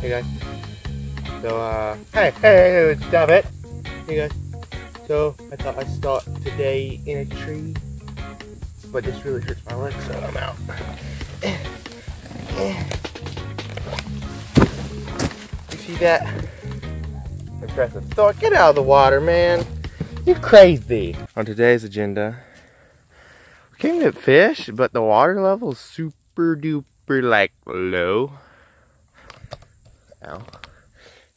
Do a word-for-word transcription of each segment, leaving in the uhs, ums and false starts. Hey guys. So uh hey, hey, hey, stop it. Hey guys. So I thought I'd start today in a tree, but this really hurts my leg, so I'm out. You see that? Impressive thought. Get out of the water, man. You're crazy. On today's agenda, we came to fish, but the water level is super duper like low. Ow.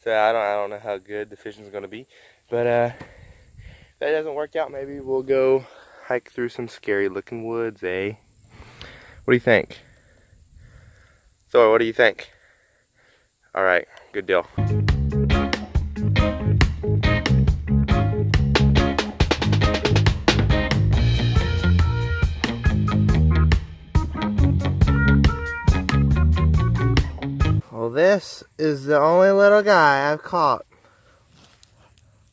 So I don't, I don't know how good the fishing is gonna be, but uh, if that doesn't work out, maybe we'll go hike through some scary looking woods, eh? What do you think? Thor, what do you think? All right, good deal. Well, this is the only little guy I've caught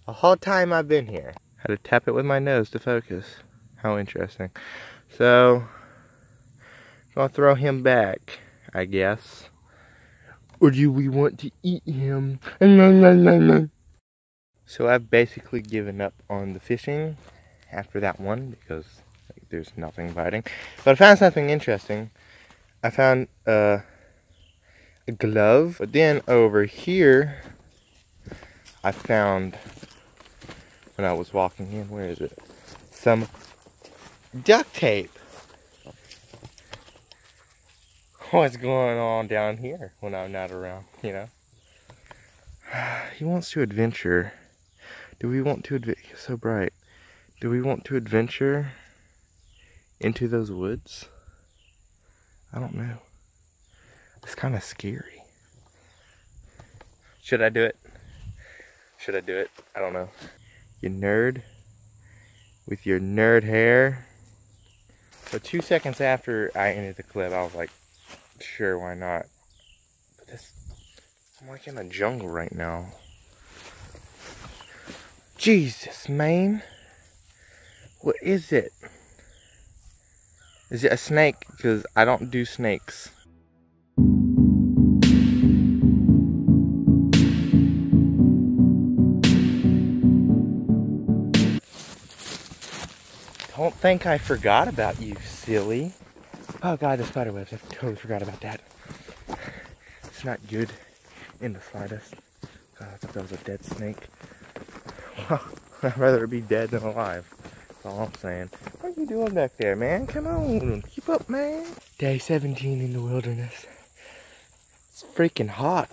the whole time I've been here. Had to tap it with my nose to focus. How interesting. So, I'm gonna throw him back, I guess. Or do we want to eat him? No, no, no, no. So I've basically given up on the fishing after that one because like, there's nothing biting. But I found something interesting. I found uh, a glove. But then over here, I found, when I was walking in, where is it? Some duct tape. What's going on down here when I'm not around, you know? He wants to adventure. Do we want to adventure? He's so bright. Do we want to adventure into those woods? I don't know. It's kind of scary. Should I do it? Should I do it? I don't know. You nerd. With your nerd hair. But two seconds after I ended the clip, I was like, sure, why not? But this, I'm like in a jungle right now. Jesus, man. What is it? Is it a snake? Because I don't do snakes. Don't think I forgot about you, silly. Oh god, the spider webs. I totally forgot about that. It's not good in the slightest. God, I thought that was a dead snake. Well, I'd rather be dead than alive. That's all I'm saying. What are you doing back there, man? Come on. Keep up, man. Day seventeen in the wilderness. It's freaking hot.